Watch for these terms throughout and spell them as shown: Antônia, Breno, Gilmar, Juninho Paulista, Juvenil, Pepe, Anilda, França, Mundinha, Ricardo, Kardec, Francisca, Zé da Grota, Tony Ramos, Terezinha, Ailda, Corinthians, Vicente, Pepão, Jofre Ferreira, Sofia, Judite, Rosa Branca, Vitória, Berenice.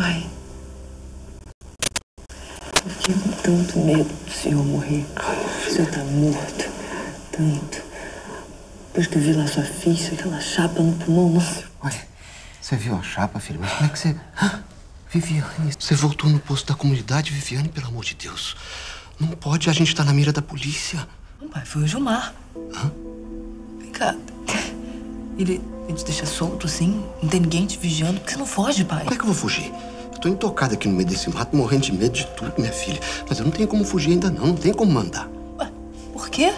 Pai, eu fiquei com tanto medo do Senhor morrer. O Senhor tá morto, tanto. Depois que eu vi lá sua ficha, aquela chapa no pulmão, nossa. Olha, você viu a chapa, filho? Mas como é que você... Ah, Viviane, você voltou no posto da comunidade, Viviane, pelo amor de Deus. Não pode, a gente tá na mira da polícia. Não, pai, foi o Gilmar. Hã? Vem cá. Ele te deixa solto, assim? Não tem ninguém te vigiando? Por que você não foge, pai? Como é que eu vou fugir? Eu tô intocada aqui no meio desse mato, morrendo de medo de tudo, minha filha. Mas eu não tenho como fugir ainda, não. Não tem como mandar. Ué, por quê?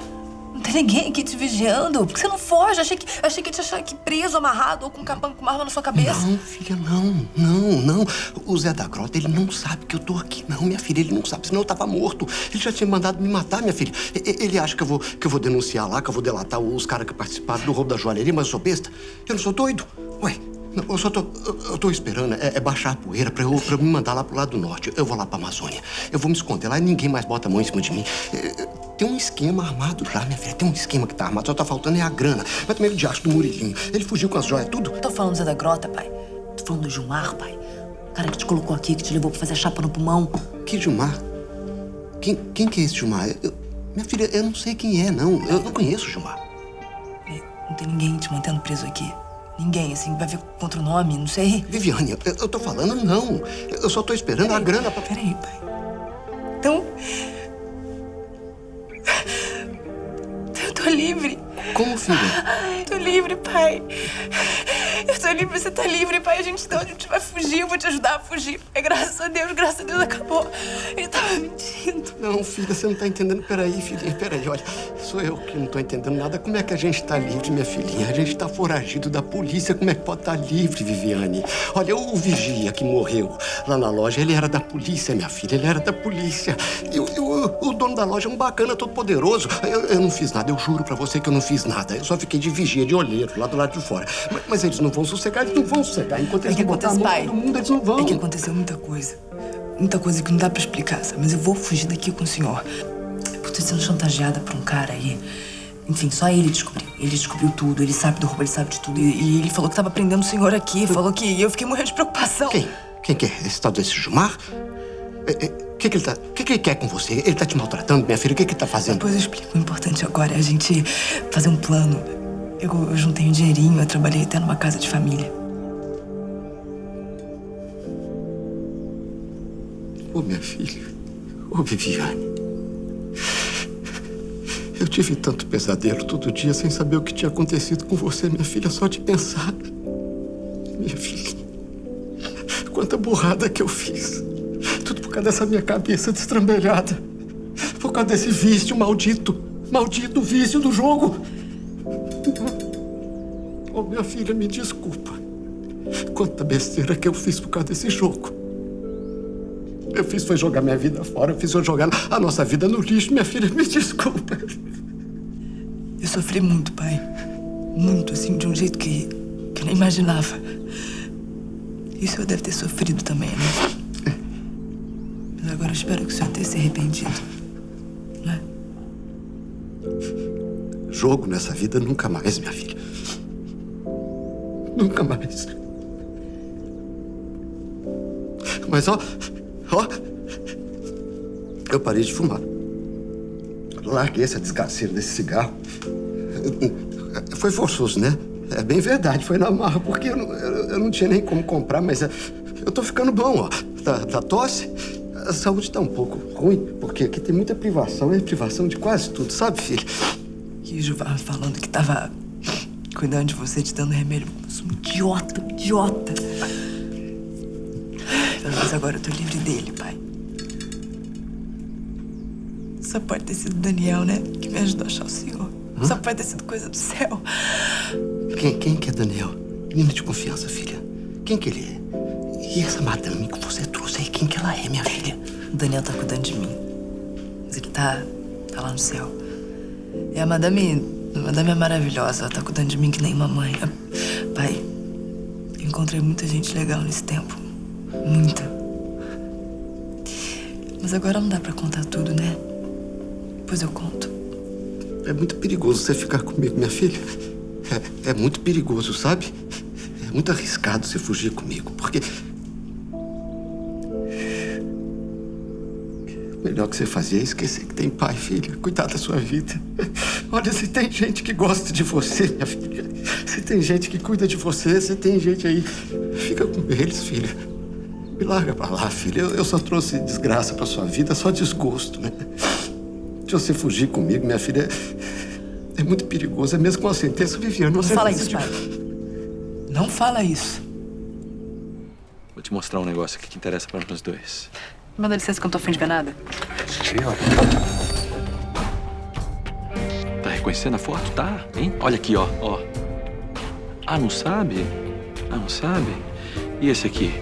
Não tem ninguém aqui te vigiando. Por que você não foge? Achei que ia te achar aqui preso, amarrado, ou com um capanga com uma arma na sua cabeça. Não, filha, não. O Zé da Grota, ele não sabe que eu tô aqui, não, minha filha. Ele não sabe, senão eu tava morto. Ele já tinha mandado me matar, minha filha. Ele acha que eu vou denunciar lá, que eu vou delatar os caras que participaram do roubo da joalheria, mas eu sou besta. Eu não sou doido. Ué, eu só tô... Eu tô esperando baixar a poeira pra eu me mandar lá pro lado do norte. Eu vou lá pra Amazônia. Eu vou me esconder lá e ninguém mais bota a mão em cima de mim. Tem um esquema armado já, minha filha. Tem um esquema que tá armado. Só tá faltando a grana. Mas também o diacho do Murilinho. Ele fugiu com as joias, tudo. Tô falando do Zé da Grota, pai. Tô falando do Gilmar, pai. O cara que te colocou aqui, que te levou pra fazer a chapa no pulmão. Que Gilmar? Quem que é esse Gilmar? Minha filha, eu não sei quem é, não. Eu não conheço o Gilmar. Não tem ninguém te mantendo preso aqui. Ninguém, assim, vai ver contra o nome, não sei. Viviane, eu tô falando não. Eu só tô esperando a grana pra... Peraí, pai. Então... Tô livre. Como, filha? Tô livre, pai. Eu tô livre, você tá livre, pai. A gente, de onde a gente vai fugir, eu vou te ajudar a fugir. É, graças a Deus, acabou. Ele tava mentindo. Não, filha, você não tá entendendo. Peraí, filhinha, peraí, olha. Sou eu que não tô entendendo nada. Como é que a gente tá livre, minha filhinha? A gente tá foragido da polícia. Como é que pode estar livre, Viviane? Olha, o vigia que morreu lá na loja, ele era da polícia, minha filha. Ele era da polícia. E o dono da loja é um bacana, todo poderoso. Eu não fiz nada, eu juro pra você que eu não fiz nada. Eu só fiquei de vigia, de olheiro, lá do lado de fora. Mas eles não vão sossegar. Enquanto eles não botar a mão no mundo, eles não vão. É que aconteceu muita coisa. Muita coisa que não dá pra explicar, sabe? Mas eu vou fugir daqui com o senhor. Eu tô sendo chantageada por um cara aí. Enfim, só ele descobriu. Ele descobriu tudo, ele sabe do roubo, ele sabe de tudo. E ele falou que tava prendendo o senhor aqui. Falou que eu fiquei morrendo de preocupação. Quem que é? Esse tal desse Gilmar? O que ele quer com você? Ele tá te maltratando, minha filha? O que ele tá fazendo? Depois eu explico. O importante agora é a gente fazer um plano. Eu juntei um dinheirinho, eu trabalhei até numa casa de família. Ô, minha filha. Ô, Viviane. Eu tive tanto pesadelo todo dia sem saber o que tinha acontecido com você, minha filha. Só de pensar. Minha filha. Quanta burrada que eu fiz. Tudo por causa dessa minha cabeça destrambelhada. Por causa desse vício maldito. Maldito vício do jogo. Oh, minha filha, me desculpa. Quanta besteira que eu fiz por causa desse jogo. Eu fiz foi jogar minha vida fora. Eu jogar a nossa vida no lixo. Minha filha, me desculpa. Eu sofri muito, pai. Muito, assim, de um jeito que eu nem imaginava. E o senhor deve ter sofrido também, né? Mas agora eu espero que o senhor tenha se arrependido, né? Jogo nessa vida nunca mais, minha filha. Nunca mais. Mas ó, eu parei de fumar. Larguei essa desgraceira desse cigarro. Foi forçoso, né? É bem verdade, foi na marra, porque eu não tinha nem como comprar, mas eu tô ficando bom, ó. Da tosse... A saúde tá um pouco ruim, porque aqui tem muita privação. É privação de quase tudo, sabe, filho? E o Gilmar falando que tava cuidando de você, te dando remédio. Eu sou um idiota. Mas agora eu tô livre dele, pai. Só pode ter sido o Daniel, né? Que me ajudou a achar o senhor. Hã? Só pode ter sido coisa do céu. Quem que é Daniel? Menino de confiança, filha. Quem que ele é? E essa madame que você trouxe aí, quem que ela é, minha filha? O Daniel tá cuidando de mim. Mas ele tá lá no céu. E a madame é maravilhosa. Ela tá cuidando de mim que nem uma mãe. Pai, eu encontrei muita gente legal nesse tempo. Muita. Mas agora não dá pra contar tudo, né? Pois eu conto. É muito perigoso você ficar comigo, minha filha. É muito perigoso, sabe? É muito arriscado você fugir comigo, porque... O melhor que você fazia é esquecer que tem pai, filha. Cuidar da sua vida. Olha, se tem gente que gosta de você, minha filha. Se tem gente que cuida de você, se tem gente aí. Fica com eles, filha. Me larga pra lá, filha. Eu só trouxe desgraça pra sua vida, só desgosto, né? Se você fugir comigo, minha filha, é muito perigoso. É mesmo com a sentença, Viviane. Não fala isso, pai. Não fala isso. Vou te mostrar um negócio aqui que interessa pra nós dois. Me dá licença que eu não tô afim de ver nada. Tá reconhecendo a foto? Tá, hein? Olha aqui, ó, ó. Ah, não sabe? Ah, não sabe? E esse aqui?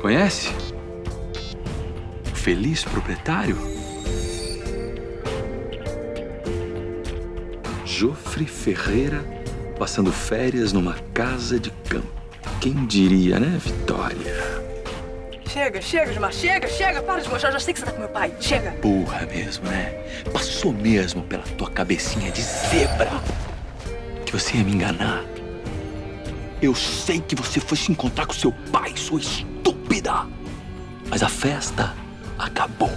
Conhece? O feliz proprietário? Jofre Ferreira passando férias numa casa de campo. Quem diria, né, Vitória? Chega, chega, Gilmar. Chega, chega. Para de mostrar. Eu já sei que você tá com meu pai. Chega. Burra mesmo, né? Passou mesmo pela tua cabecinha de zebra que você ia me enganar. Eu sei que você foi se encontrar com seu pai, sua estúpida. Mas a festa acabou.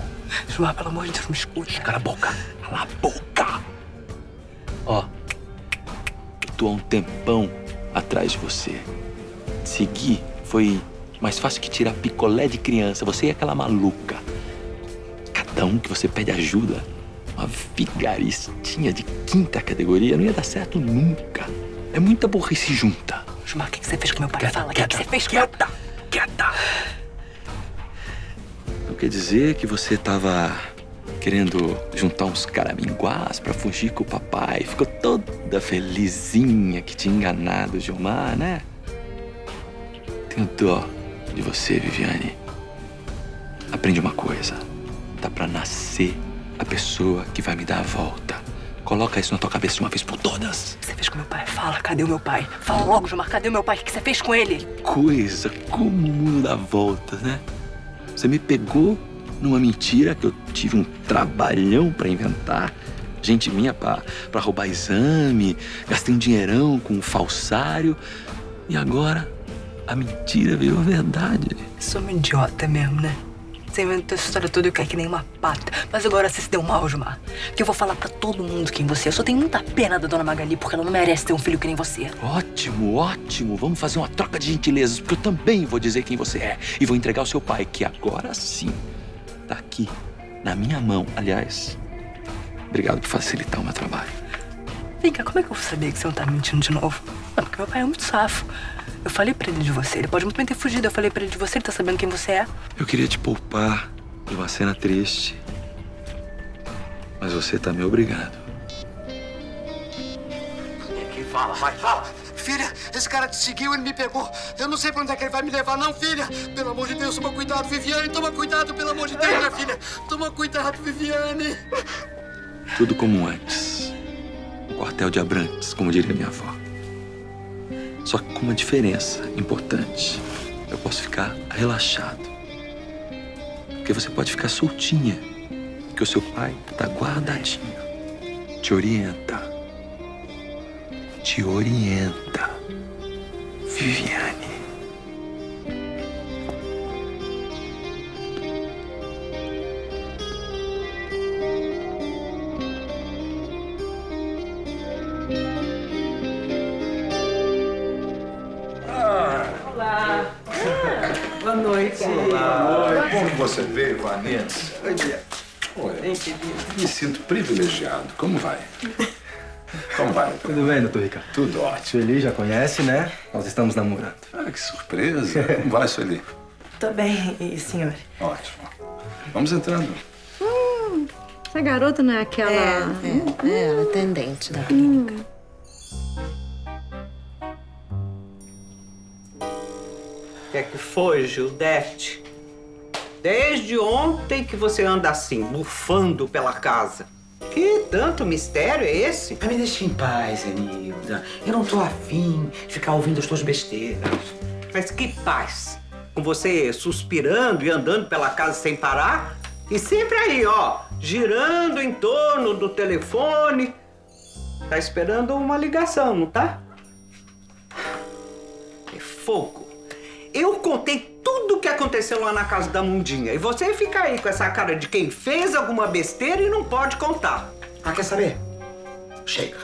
Gilmar, pelo amor de Deus, me escute. Cala a boca. Cala a boca. Ó, eu tô há um tempão atrás de você. Te seguir foi... mais fácil que tirar picolé de criança. Você é aquela maluca. Cada um que você pede ajuda, uma vigaristinha de 5ª categoria, não ia dar certo nunca. É muita burrice junta. Gilmar, o que você fez com meu pai? Fala, o que você fez com meu pai? Quieta! Então quer dizer que você tava querendo juntar uns caraminguás pra fugir com o papai. Ficou toda felizinha que tinha enganado o Gilmar, né? Tenho dó de você, Viviane. Aprende uma coisa. Tá pra nascer a pessoa que vai me dar a volta. Coloca isso na tua cabeça de uma vez por todas. O que você fez com meu pai? Fala, cadê o meu pai? Fala logo, Gilmar, cadê o meu pai? O que você fez com ele? Coisa, como o mundo dá voltas, né? Você me pegou numa mentira que eu tive um trabalhão pra inventar. Gente minha pra roubar exame. Gastei um dinheirão com um falsário. E agora... a mentira virou verdade. Sou uma idiota mesmo, né? Você inventou essa história toda e eu caí que nem uma pata. Mas agora você se deu mal, Gilmar. Que eu vou falar pra todo mundo quem você é. Eu só tenho muita pena da dona Magali, porque ela não merece ter um filho que nem você. Ótimo, ótimo. Vamos fazer uma troca de gentilezas, porque eu também vou dizer quem você é. E vou entregar ao seu pai, que agora sim tá aqui, na minha mão. Aliás, obrigado por facilitar o meu trabalho. Vem cá, como é que eu vou saber que você não tá mentindo de novo? Não, porque meu pai é muito safo. Eu falei pra ele de você, ele pode muito bem ter fugido. Eu falei pra ele de você, ele tá sabendo quem você é. Eu queria te poupar de uma cena triste, mas você tá me obrigado. Quem fala, vai, fala! Filha, esse cara te seguiu, ele me pegou. Eu não sei pra onde é que ele vai me levar, não, filha. Pelo amor de Deus, toma cuidado, Viviane. Toma cuidado, pelo amor de Deus, minha filha. Toma cuidado, Viviane. Tudo como antes. O quartel de Abrantes, como diria minha avó. Só que com uma diferença importante. Eu posso ficar relaxado. Porque você pode ficar soltinha. Porque o seu pai tá guardadinho. Te orienta. Te orienta. Viviane. Você veio, Vanessa. Oi, Diego. Oi. Me sinto privilegiado. Como vai? Como vai? Doutor? Tudo bem, doutor Ricardo? Tudo ótimo. Sueli já conhece, né? Nós estamos namorando. Ah, que surpresa. Como vai, Sueli? Tô bem, e senhor? Ótimo. Vamos entrando. Essa garota não é aquela... É atendente da clínica. O que é que foi, Judite? Desde ontem que você anda assim, bufando pela casa. Que tanto mistério é esse? Ah, me deixa em paz, Anilda. Eu não tô afim de ficar ouvindo as tuas besteiras. Mas que paz? Com você suspirando e andando pela casa sem parar? E sempre aí, ó, girando em torno do telefone. Tá esperando uma ligação, não tá? É fogo. Eu contei tudo o que aconteceu lá na casa da Mundinha. E você fica aí com essa cara de quem fez alguma besteira e não pode contar. Ah, quer saber? Chega.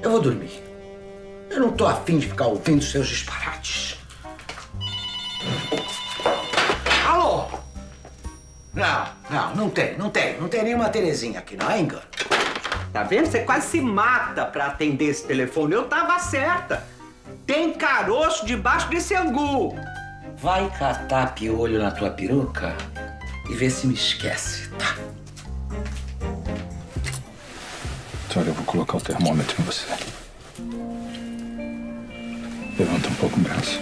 Eu vou dormir. Eu não tô afim de ficar ouvindo seus disparates. Alô? Não tem. Não tem nenhuma Terezinha aqui, não é engano. Tá vendo? Você quase se mata pra atender esse telefone. Eu tava certa. Tem caroço debaixo desse angu. Vai catar piolho na tua peruca e vê se me esquece, tá? Olha, eu vou colocar o termômetro em você. Levanta um pouco o braço.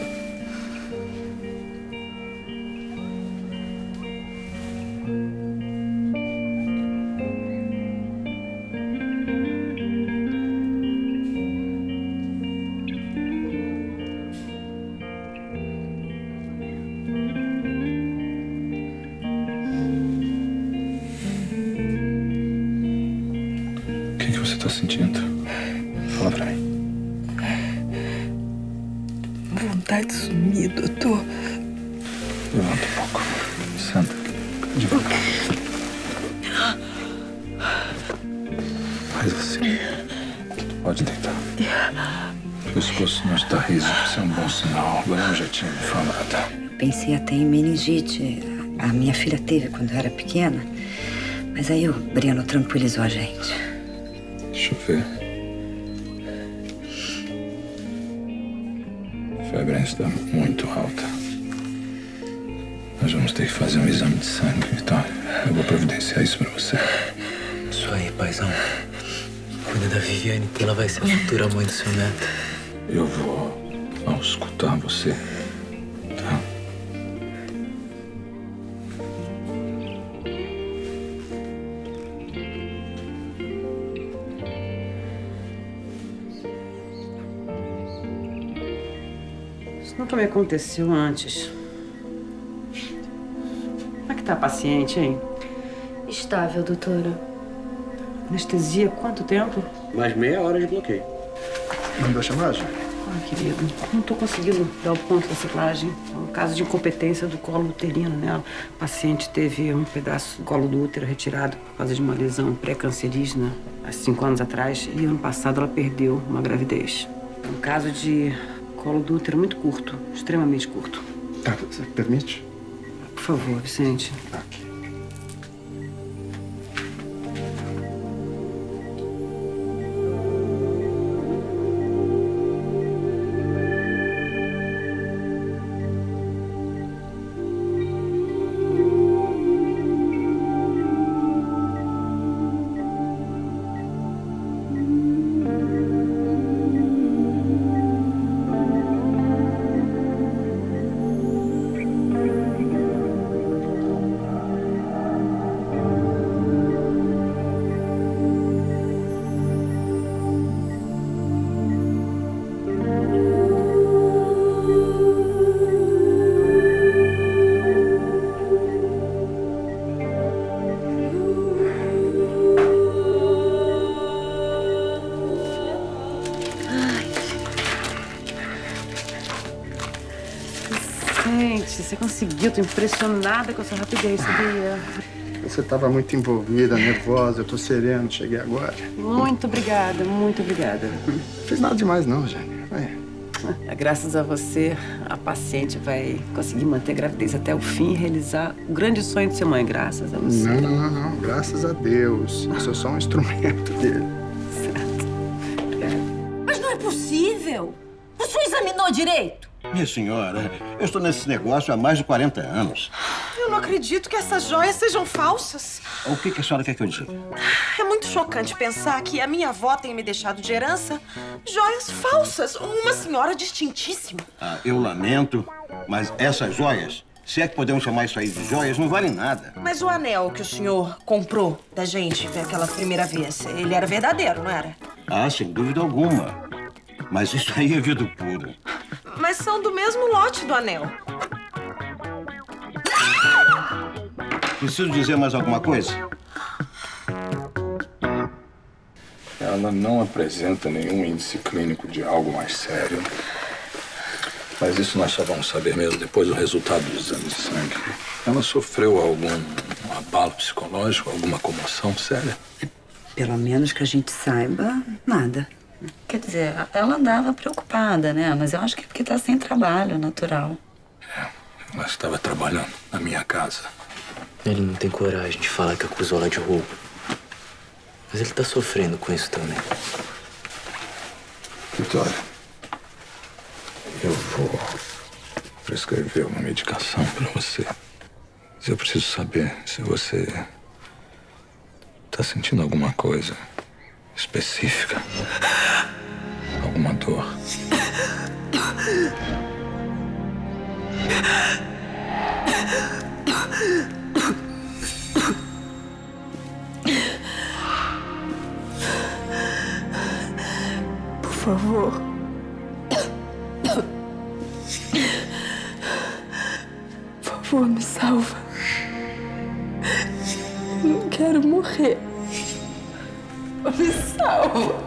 Pensei até em meningite. A minha filha teve quando eu era pequena. Mas aí o Breno tranquilizou a gente. Deixa eu ver. A febre está muito alta. Nós vamos ter que fazer um exame de sangue, Vitória. Eu vou providenciar isso pra você. Isso aí, paizão. Cuida da Viviane, que ela vai ser a futura mãe do seu neto. Eu vou auscultar você. Isso me aconteceu antes. Como é que tá a paciente, hein? Estável, doutora. Anestesia, quanto tempo? Mais meia hora de bloqueio. Mandou a chamada? Ah, querido, não tô conseguindo dar o ponto da ciclagem. É um caso de incompetência do colo uterino nela. A paciente teve um pedaço do colo do útero retirado por causa de uma lesão pré-cancerígena há 5 anos atrás. E ano passado ela perdeu uma gravidez. É um caso de... colo do útero muito curto, extremamente curto. Tá, você permite? Por favor, Vicente. Aqui. Você conseguiu, tô impressionada com a sua rapidez, sabia? Você estava muito envolvida, nervosa, eu tô sereno, cheguei agora. Muito obrigada, muito obrigada. Não fez nada demais não, Jane. É. Graças a você, a paciente vai conseguir manter a gravidez até o fim e realizar o grande sonho de ser mãe, graças a você. Não, graças a Deus. Eu sou só um instrumento dele. Certo. Obrigada. Mas não é possível! Você examinou direito? Minha senhora, eu estou nesse negócio há mais de 40 anos. Eu não acredito que essas joias sejam falsas. O que a senhora quer que eu diga? É muito chocante pensar que a minha avó tenha me deixado de herança joias falsas. Uma senhora distintíssima. Ah, eu lamento, mas essas joias, se é que podemos chamar isso aí de joias, não valem nada. Mas o anel que o senhor comprou da gente daquela primeira vez, ele era verdadeiro, não era? Ah, sem dúvida alguma. Mas isso aí é vidro puro. Mas são do mesmo lote do anel. Preciso dizer mais alguma coisa? Ela não apresenta nenhum índice clínico de algo mais sério. Mas isso nós só vamos saber mesmo depois do resultado dos exames de sangue. Ela sofreu algum abalo psicológico, alguma comoção séria? Pelo menos que a gente saiba, nada. Quer dizer, ela andava preocupada, né? Mas eu acho que é porque tá sem trabalho, natural. É, ela estava trabalhando na minha casa. Ele não tem coragem de falar que acusou ela de roubo. Mas ele tá sofrendo com isso também. Vitória, eu vou prescrever uma medicação pra você. Mas eu preciso saber se você tá sentindo alguma coisa específica. Alguma dor. Por favor. Por favor, me salva. Eu não quero morrer. Me salva.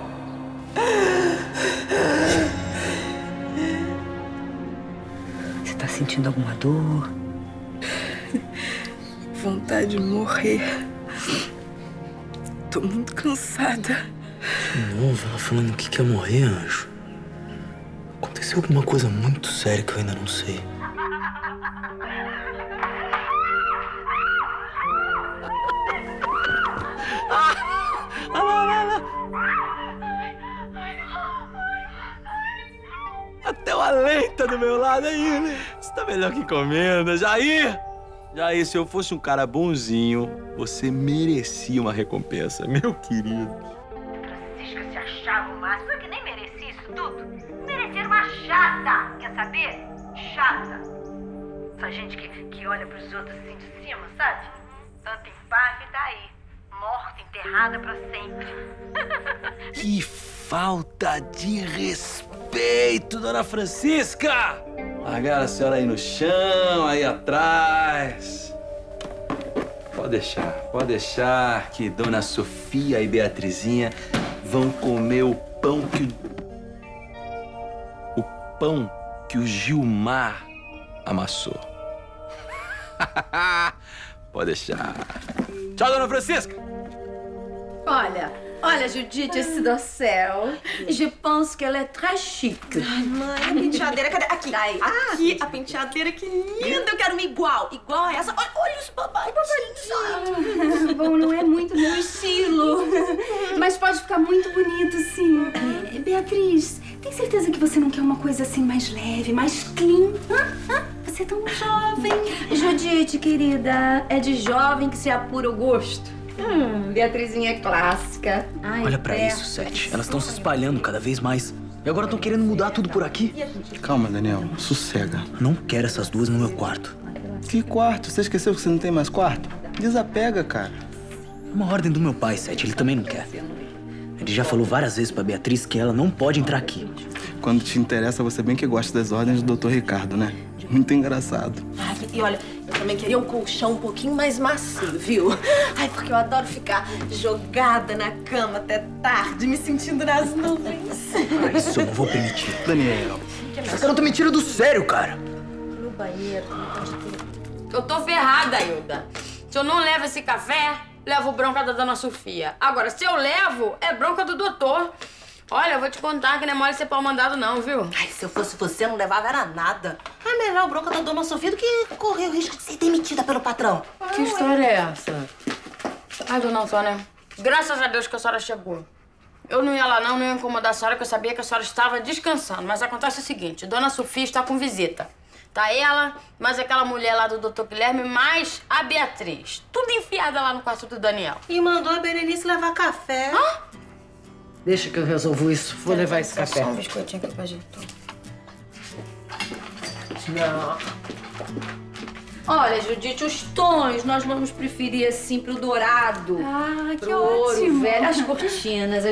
Você tá sentindo alguma dor? Vontade de morrer. Tô muito cansada. De novo, ela falando o que é morrer, anjo. Aconteceu alguma coisa muito séria que eu ainda não sei. Até o além tá do meu lado aí, né? Isso tá melhor que encomenda. Jair! Jair, se eu fosse um cara bonzinho, você merecia uma recompensa, meu querido. Só que nem mereci isso tudo. Merecer uma chata, quer saber? Chata. Essa gente que olha pros outros assim de cima, sabe? Tanto impacto tá aí. Morta, enterrada pra sempre. Que falta de respeito, dona Francisca! Largaram a senhora aí no chão, aí atrás. Pode deixar que dona Sofia e Beatrizinha vão comer o pão que o pão que o Gilmar amassou. Pode deixar. Tchau, dona Francisca! Olha, Judite, esse dossel. Je pense que ela é très chique. Ai, mãe, a penteadeira, cadê? Aqui, aqui, a penteadeira, que linda. Eu quero uma igual a essa. Olha os babadinhos. Bom, não é muito meu estilo, mas pode ficar muito bonito, sim. Beatriz, tem certeza que você não quer uma coisa assim mais leve, mais clean? Você é tão jovem. Judite, querida, é de jovem que se apura o gosto. Beatrizinha é clássica. Ai, olha pra isso, Seth. Elas estão se espalhando cada vez mais. E agora estão querendo mudar tudo por aqui. Calma, Daniel. Sossega. Não quero essas duas no meu quarto. Que quarto? Você esqueceu que você não tem mais quarto? Desapega, cara. É uma ordem do meu pai, Seth. Ele também não quer. Ele já falou várias vezes pra Beatriz que ela não pode entrar aqui. Quando te interessa, você bem que gosta das ordens do Dr. Ricardo, né? Muito engraçado. Ai, e olha, eu também queria um colchão um pouquinho mais macio, viu? Ai, porque eu adoro ficar jogada na cama até tarde, me sentindo nas nuvens. Ah, isso eu não vou permitir. Daniel, essa garota me tira do sério, cara. No banheiro, eu tô ferrada, Ailda. Se eu não levo esse café, levo bronca da dona Sofia. Agora, se eu levo, é bronca do doutor. Olha, eu vou te contar que não é mole ser pau mandado, não, viu? Ai, se eu fosse você, não levava era nada. É melhor bronca da dona Sofia do que correr o risco de ser demitida pelo patrão. Que história é essa? Ai, dona Antônia, graças a Deus que a senhora chegou. Eu não ia lá, não ia incomodar a senhora, que eu sabia que a senhora estava descansando. Mas acontece o seguinte, dona Sofia está com visita. Tá ela, mais aquela mulher lá do Dr. Guilherme, mais a Beatriz. Tudo enfiada lá no quarto do Daniel. E mandou a Berenice levar café. Hã? Deixa que eu resolvo isso. Vou levar esse café. Só um biscoitinho aqui pra gente. Olha, Judite, os tons nós vamos preferir assim pro dourado. Ah, que ótimo. Ouro, velho. As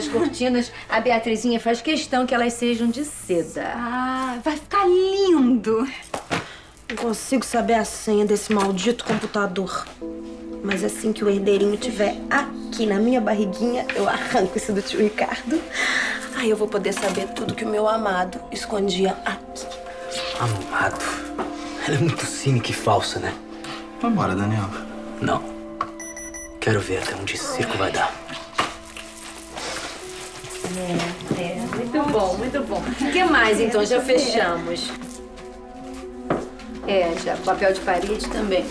cortinas. A Beatrizinha faz questão que elas sejam de seda. Ah, vai ficar lindo. Não consigo saber a senha desse maldito computador. Mas assim que o herdeirinho tiver aqui na minha barriguinha, eu arranco isso do tio Ricardo. Aí eu vou poder saber tudo que o meu amado escondia aqui. Amado. Ela é muito cínica e falsa, né? Vambora, Daniel. Não. Quero ver até onde esse circo vai dar. É, muito bom, muito bom. O que mais, então? Já fechamos. É, já. Papel de parede também.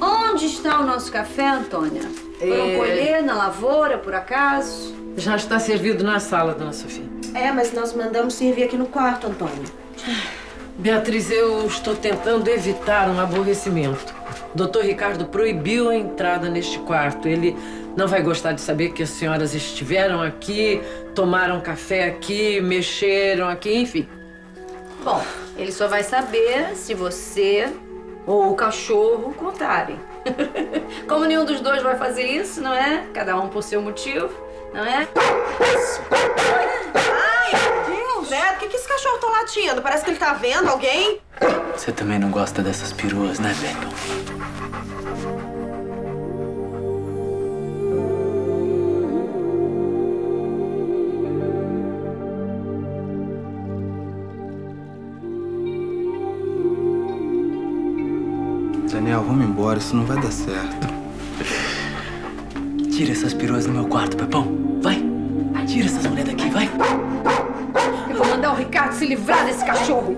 Onde está o nosso café, Antônia? Foram colher na lavoura, por acaso? Já está servido na sala, dona Sofia. É, mas nós mandamos servir aqui no quarto, Antônia. Beatriz, eu estou tentando evitar um aborrecimento. Doutor Ricardo proibiu a entrada neste quarto. Ele não vai gostar de saber que as senhoras estiveram aqui, tomaram café aqui, mexeram aqui, enfim. Bom, ele só vai saber se você ou o cachorro contarem. Como nenhum dos dois vai fazer isso, não é? Cada um por seu motivo, não é? Ai, meu Deus! Beto, o que esse cachorro tá latindo? Parece que ele tá vendo alguém. Você também não gosta dessas peruas, né, Beto? Daniel, vamos embora, isso não vai dar certo. Tira essas peruas do meu quarto, Pepão. Vai! Tira essas mulheres daqui, vai! Eu vou mandar o Ricardo se livrar desse cachorro!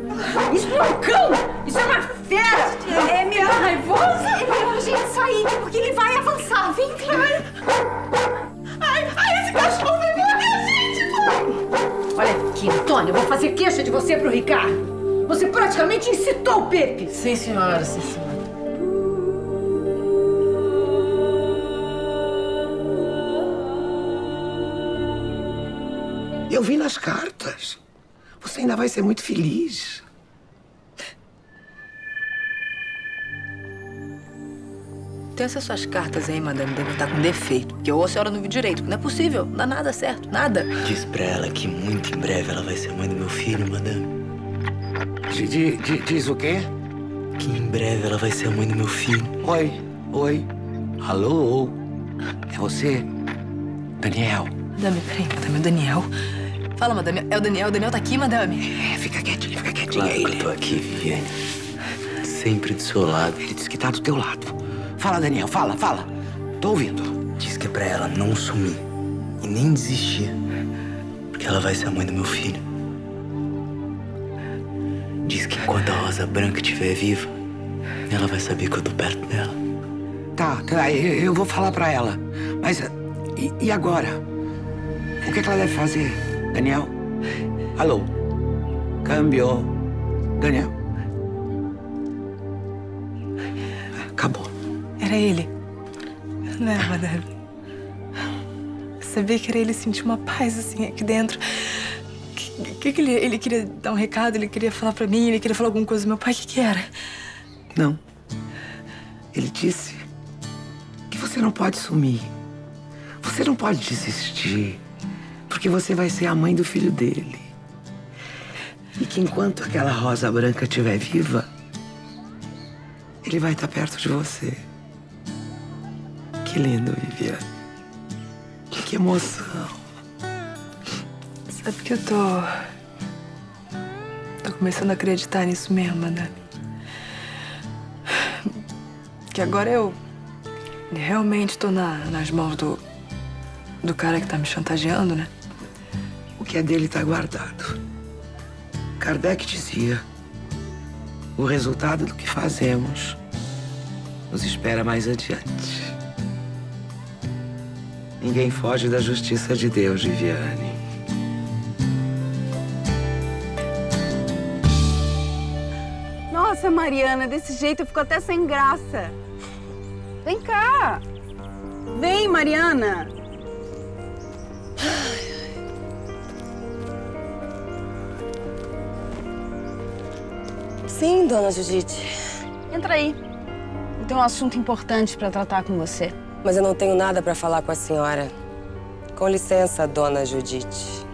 Isso não é um cão! Isso é uma fera! É melhor raivosa! É melhor a gente sair, porque ele vai avançar! Vem, Clara! Ai, esse cachorro vai morrer a gente, vai! Olha aqui, Antônia, eu vou fazer queixa de você pro Ricardo! Você praticamente incitou o Pepe! Sim, senhora, sim, senhora. Eu vi nas cartas. Você ainda vai ser muito feliz. Então essas suas cartas aí, madame, devem estar com defeito. Porque ou a senhora não viu direito. Não é possível. Não dá nada certo. Nada. Diz pra ela que muito em breve ela vai ser mãe do meu filho, madame. Diz o quê? Que em breve ela vai ser a mãe do meu filho. Oi. Alô? É você? Daniel. Madame, peraí. Madame, é o Daniel. Fala, madame. É o Daniel. O Daniel tá aqui, madame. É, fica quietinha. Claro que eu tô aqui, Viviane. Sempre do seu lado. Ele disse que tá do teu lado. Fala, Daniel. Fala. Tô ouvindo. Diz que é pra ela não sumir e nem desistir, porque ela vai ser a mãe do meu filho. Diz que enquanto a Rosa Branca estiver viva, ela vai saber que eu tô perto dela. Tá. Eu vou falar pra ela. Mas, e agora? O que ela deve fazer, Daniel? Alô? Câmbio. Daniel? Acabou. Era ele. Não era, madame? Sabia que era ele, sentir uma paz assim aqui dentro. Que ele queria dar um recado, ele queria falar pra mim, ele queria falar alguma coisa do meu pai. O que era? Não. Ele disse que você não pode sumir. Você não pode desistir. Porque você vai ser a mãe do filho dele. E que enquanto aquela Rosa Branca estiver viva, ele vai estar perto de você. Que lindo, Viviane. Que emoção. Sabe que eu tô começando a acreditar nisso mesmo, madame. Que agora eu realmente tô nas mãos do cara que tá me chantageando, né? O que é dele tá guardado. Kardec dizia: o resultado do que fazemos nos espera mais adiante. Ninguém foge da justiça de Deus, Viviane. Nossa, Mariana, desse jeito eu fico até sem graça. Vem cá. Vem, Mariana. Sim, dona Judite. Entra aí. Eu tenho um assunto importante para tratar com você. Mas eu não tenho nada para falar com a senhora. Com licença, dona Judite.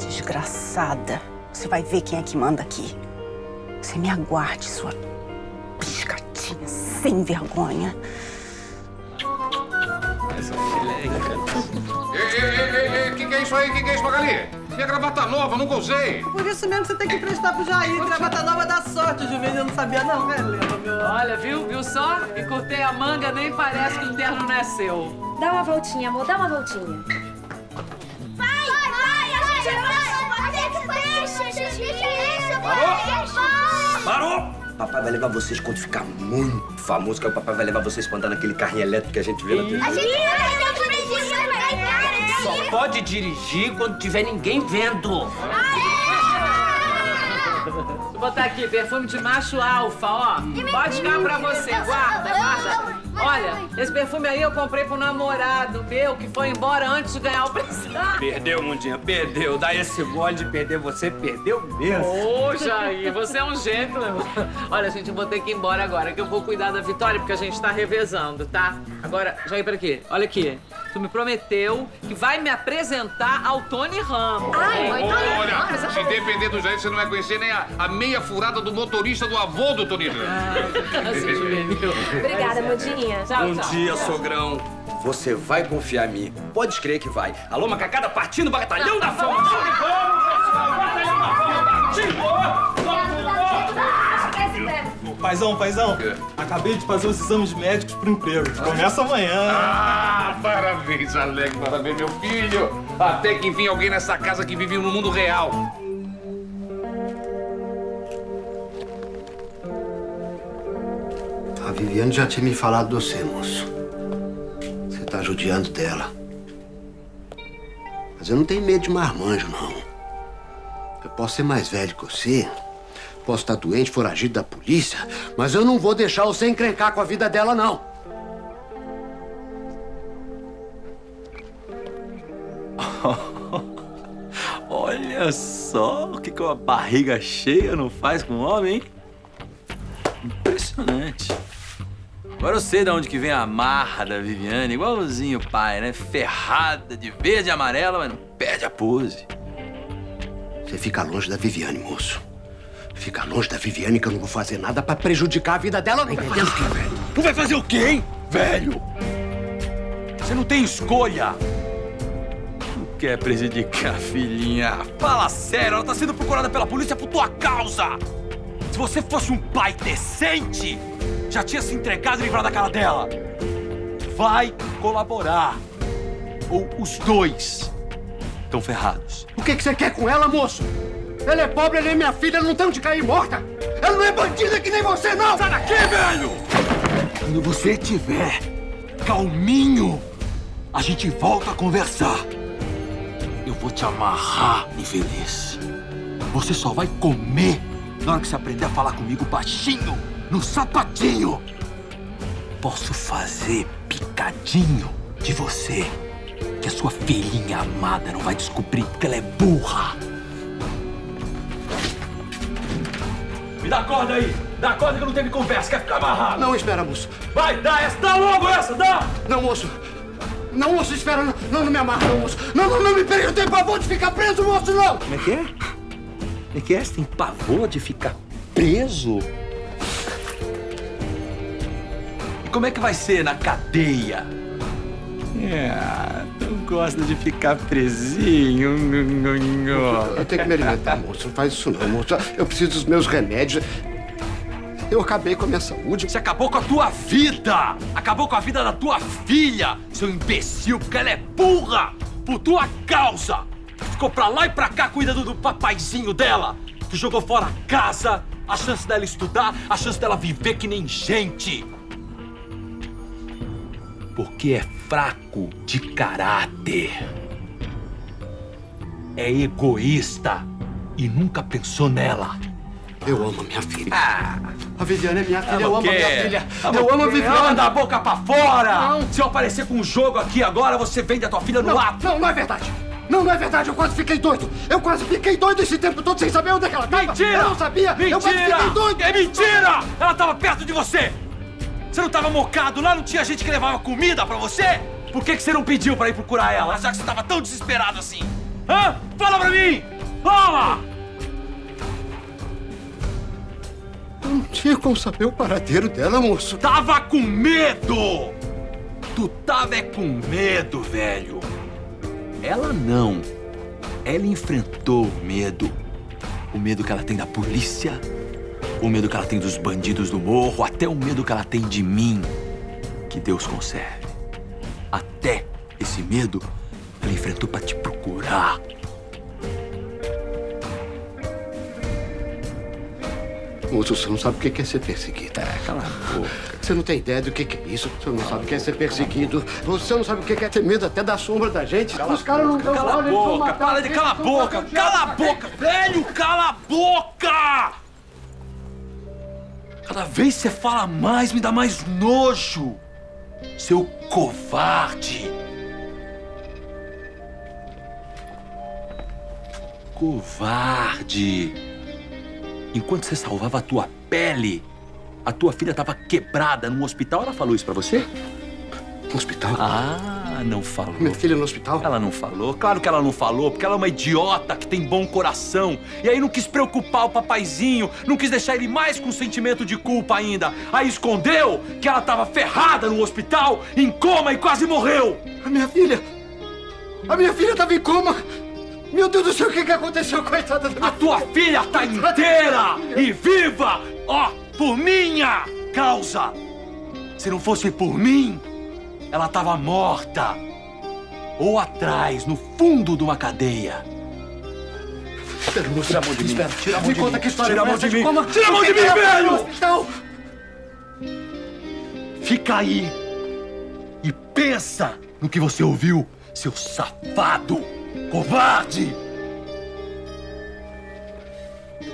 Desgraçada. Você vai ver quem é que manda aqui. Você me aguarde, sua piscatinha sem vergonha. Essa filha é encantada. que é isso aí? O que é isso, Magali? Minha gravata nova, nunca usei. Por isso mesmo que você tem que emprestar pro Jair. Oxi. Gravata nova dá sorte, Juvenil. Eu não sabia não, galera, meu. Olha, viu? Viu só? Me cortei a manga, nem parece que o terno não é seu. Dá uma voltinha, amor. Dá uma voltinha. Vai! Parou! Papai vai levar vocês quando ficar muito famoso, que o papai vai levar vocês pra andar naquele carrinho elétrico que a gente vê na TV. A gente vai dirigir, vai. Só pode dirigir quando tiver ninguém vendo. Vou botar aqui, perfume de macho alfa, ó. Pode ficar pra você, guarda, guarda. Olha, esse perfume aí eu comprei pro namorado meu, que foi embora antes de ganhar o presente. Perdeu, Mundinha, perdeu. Dá esse gole de perder, você perdeu mesmo. Ô, Jair, você é um gentleman. Olha, gente, eu vou ter que ir embora agora, que eu vou cuidar da Vitória, porque a gente tá revezando, tá? Agora, Jair, pera aqui, olha aqui. Tu me prometeu que vai me apresentar ao Tony Ramos. Ai, mãe, olha, se depender do Jair, você não vai conhecer nem a meia furada do motorista do avô do Tony Ramos. Ah, assim, obrigada, Mundinha. Tchau, tchau. Bom dia, sogrão. Você vai confiar em mim. Pode crer que vai. Alô, macacada, partindo, batalhão da fama. Vamos, batalhão da fama, partindo. Paizão, acabei de fazer os exames médicos pro emprego. Começa amanhã. Parabéns, Alex. Parabéns, meu filho. Até que enfim alguém nessa casa que vive no mundo real. A Viviane já tinha me falado de você, moço. Você tá judiando dela. Mas eu não tenho medo de marmanjo, não. Eu posso ser mais velho que você, posso estar doente, foragido da polícia, mas eu não vou deixar você encrencar com a vida dela, não. Olha só o que uma barriga cheia não faz com um homem, hein? Impressionante. Agora eu sei de onde que vem a marra da Viviane, igualzinho o pai, né? Ferrada de verde e amarela, mas não perde a pose. Você fica longe da Viviane, moço. Fica longe da Viviane que eu não vou fazer nada pra prejudicar a vida dela, não. Tu vai fazer o quê, hein, velho? Você não tem escolha. Não quer prejudicar a filhinha. Fala sério, ela tá sendo procurada pela polícia por tua causa. Se você fosse um pai decente, já tinha se entregado e livrado da cara dela. Vai colaborar. Ou os dois estão ferrados. O que você quer com ela, moço? Ela é pobre, ela é minha filha, ela não tem onde cair morta. Ela não é bandida que nem você, não! Sai daqui, velho! Quando você tiver calminho, a gente volta a conversar. Eu vou te amarrar, infeliz. Você só vai comer na hora que você aprender a falar comigo baixinho, no sapatinho. Posso fazer picadinho de você, que a sua filhinha amada não vai descobrir porque ela é burra. Me dá corda aí. Dá corda que não teve conversa, quer ficar amarrado. Não, espera, moço. Vai, dá essa, dá logo essa, dá. Não, moço. Não, moço, espera, não me amarra, não, moço. Não me perca, eu tenho pavor de ficar preso, moço, não. Como é que é? É que essa tem pavor de ficar preso? E como é que vai ser na cadeia? Não gosta de ficar presinho. Eu tenho que me alimentar, moço. Não faz isso não, moço. Eu preciso dos meus remédios. Eu acabei com a minha saúde. Você acabou com a tua vida! Acabou com a vida da tua filha, seu imbecil, porque ela é burra por tua causa! Ficou pra lá e pra cá cuidando do papaizinho dela, que jogou fora a casa, a chance dela estudar, a chance dela viver que nem gente. Porque é fraco de caráter. É egoísta e nunca pensou nela. Eu amo minha filha. A Viviane é minha filha, eu amo minha filha. Eu amo a Viviane. Anda a boca pra fora! Não. Se eu aparecer com um jogo aqui agora, você vende a tua filha no ato. Não, não é verdade. Não é verdade, eu quase fiquei doido. Eu quase fiquei doido esse tempo todo sem saber onde é que ela tava. Mentira! Eu não sabia, mentira. Eu quase fiquei doido. É mentira! Ela tava perto de você. Você não tava mocado lá? Não tinha gente que levava comida pra você? Por que você não pediu pra ir procurar ela, já que você tava tão desesperado assim? Hã? Fala pra mim! Fala! Eu não tinha como saber o paradeiro dela, moço. Tava com medo! Tu tava com medo, velho. Ela não. Ela enfrentou o medo. O medo que ela tem da polícia, o medo que ela tem dos bandidos do morro, até o medo que ela tem de mim. Que Deus conserve. Até esse medo, ela enfrentou pra te procurar. Moço, você não sabe o que é ser perseguido. É, cala a boca. Você não tem ideia do que é isso. Você não sabe o que é ser perseguido. Você não sabe o que é ter medo até da sombra da gente. Os caras não dão olho, eles vão matar. Para de cala a boca, cala a boca, velho, cala a boca! Cada vez que você fala mais, me dá mais nojo. Seu covarde. Covarde. Enquanto você salvava a tua pele, a tua filha estava quebrada num hospital. Ela falou isso pra você? No hospital? Ah, não falou. Minha filha no hospital? Ela não falou. Claro que ela não falou, porque ela é uma idiota que tem bom coração. E aí não quis preocupar o papaizinho, não quis deixar ele mais com sentimento de culpa ainda. Aí escondeu que ela estava ferrada no hospital, em coma e quase morreu. A minha filha? A minha filha estava em coma? Meu Deus do céu, o que aconteceu, coitada da minha filha? A tua filha tá inteira e viva, ó, por minha causa. Se não fosse por mim, ela tava morta. Ou atrás, no fundo de uma cadeia. Tira a mão de mim. Tira a mão de mim. Tira a mão de mim. Tira a mão de mim, velho! Fica aí e pensa no que você ouviu, seu safado. Covarde!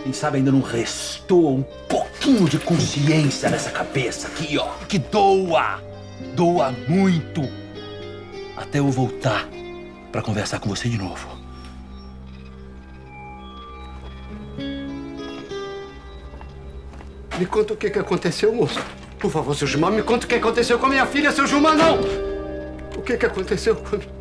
Quem sabe ainda não restou um pouquinho de consciência nessa cabeça aqui, ó. Que doa! Doa muito! Até eu voltar pra conversar com você de novo. Me conta o que aconteceu, moço. Por favor, seu Gilmar, me conta o que aconteceu com a minha filha, seu Gilmar, não! O que aconteceu com...